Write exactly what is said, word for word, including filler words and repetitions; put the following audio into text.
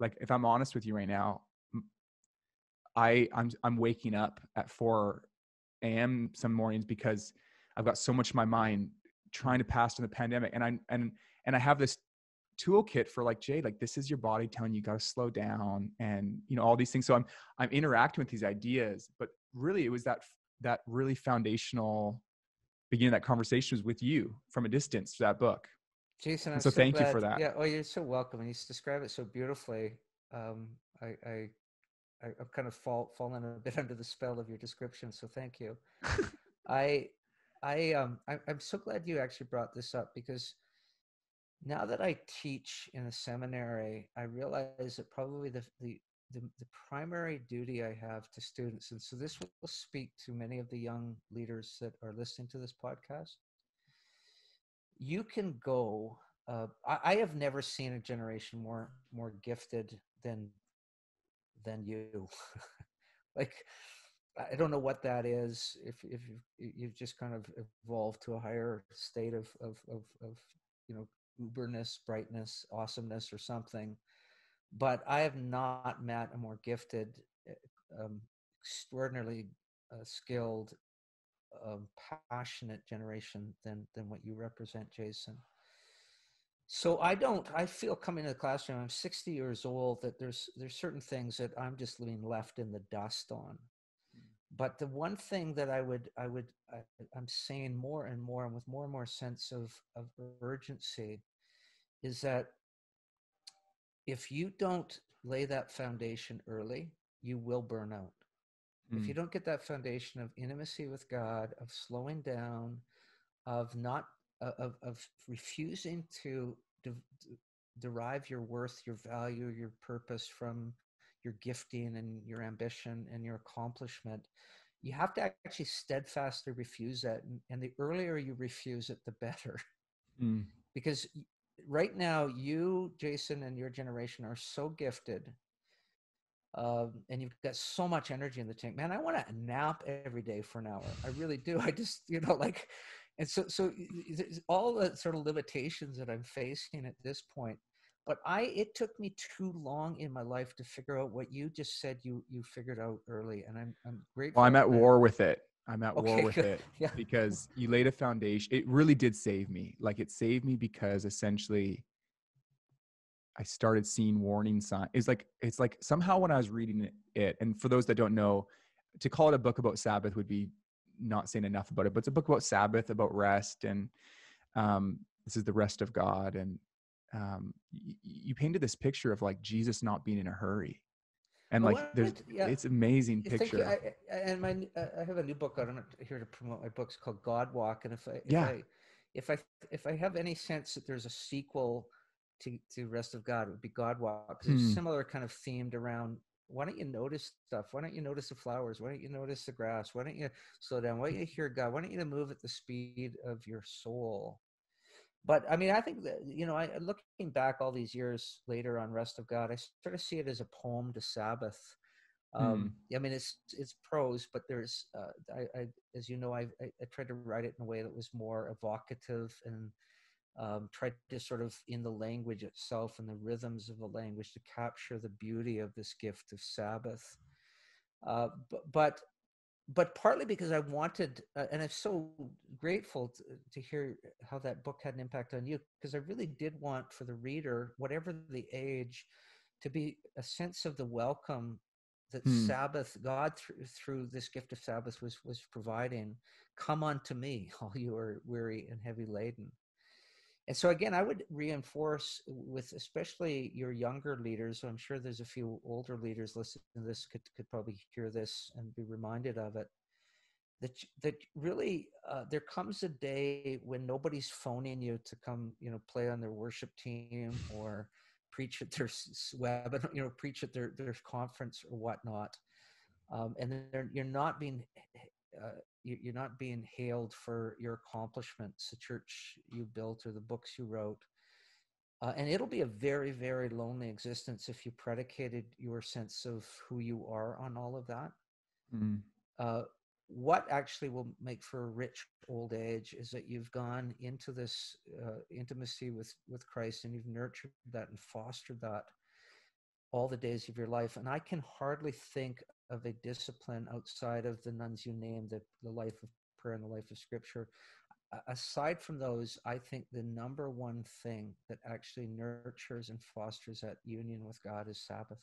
like, if I'm honest with you right now, I I'm, I'm waking up at four a.m. some mornings because I've got so much in my mind trying to pass in the pandemic. And I, and, and I have this toolkit for like, Jade, like, this is your body telling you, you got to slow down, and, you know, all these things. So I'm, I'm interacting with these ideas, but really it was that, that really foundational beginning. That conversation was with you from a distance, that book. Jason, I'm so, so thank glad. you for that. Yeah. Oh, you're so welcome. And you describe it so beautifully. Um, I, I, I've kind of fall, fallen a bit under the spell of your description. So thank you. I, I, um, I, I'm so glad you actually brought this up, because now that I teach in a seminary, I realize that probably the, the, the, the primary duty I have to students, and so this will speak to many of the young leaders that are listening to this podcast. You can go, uh, I, I have never seen a generation more, more gifted than, than you. Like, I don't know what that is. If, if you've, you've just kind of evolved to a higher state of, of, of, of, you know, uberness, brightness, awesomeness, or something. But I have not met a more gifted, um, extraordinarily uh, skilled, um, passionate generation than, than what you represent, Jason. So I don't, I feel coming to the classroom, I'm sixty years old, that there's, there's certain things that I'm just leaving left in the dust on. But the one thing that I would, I would, I, I'm saying more and more, and with more and more sense of, of urgency, is that if you don't lay that foundation early, you will burn out. Mm. If you don't get that foundation of intimacy with God, of slowing down, of not, of, of refusing to de- derive your worth, your value, your purpose from your gifting and your ambition and your accomplishment, you have to actually steadfastly refuse that. And, and the earlier you refuse it, the better. Mm. Because right now, you, Jason, and your generation are so gifted, um, and you've got so much energy in the tank. Man, I want to nap every day for an hour. I really do. I just, you know, like, and so, so all the sort of limitations that I'm facing at this point. But I, it took me too long in my life to figure out what you just said you you figured out early, and I'm I'm grateful. Well, I'm at war with it. I'm at okay, war with good. it yeah. Because you laid a foundation. It really did save me. Like, it saved me because essentially I started seeing warning signs. It's like it's like somehow when I was reading it, it, and for those that don't know, to call it a book about Sabbath would be not saying enough about it. But it's a book about Sabbath, about rest, and um, this is The Rest of God, and um you, you painted this picture of like Jesus not being in a hurry, and like what? there's yeah. It's amazing picture. Thank you. I, I, and my I have a new book out. I'm not here to promote my books, called God Walk, and if I if, yeah. I if I if I have any sense that there's a sequel to to Rest of God, it would be God Walk. It's mm. similar kind of themed around, why don't you notice stuff? Why don't you notice the flowers? Why don't you notice the grass? Why don't you slow down? Why don't you hear God? Why don't you move at the speed of your soul? But I mean, I think that, you know, I, looking back all these years later on Rest of God, I sort of see it as a poem to Sabbath. Um, mm. I mean, it's it's prose, but there's, uh, I, I, as you know, I, I, I tried to write it in a way that was more evocative, and um, tried to sort of, in the language itself and the rhythms of the language, to capture the beauty of this gift of Sabbath. Uh, but, but But partly because I wanted, uh, and I'm so grateful to, to hear how that book had an impact on you, because I really did want for the reader, whatever the age, to be a sense of the welcome that mm. Sabbath, God through, through this gift of Sabbath was was providing. Come unto me, all you are weary and heavy laden. And so again, I would reinforce with especially your younger leaders. So I'm sure there's a few older leaders listening to this could, could probably hear this and be reminded of it. That that really uh, there comes a day when nobody's phoning you to come, you know, play on their worship team or preach at their webinar, you know, preach at their their conference or whatnot. Um, and then you're not being uh, you're not being hailed for your accomplishments, the church you built or the books you wrote. Uh, and it'll be a very, very lonely existence if you predicated your sense of who you are on all of that. Mm. Uh, what actually will make for a rich old age is that you've gone into this uh, intimacy with, with Christ, and you've nurtured that and fostered that. all the days of your life. And I can hardly think of a discipline outside of the nuns you named, the, the life of prayer and the life of scripture. Aside from those, I think the number one thing that actually nurtures and fosters that union with God is Sabbath.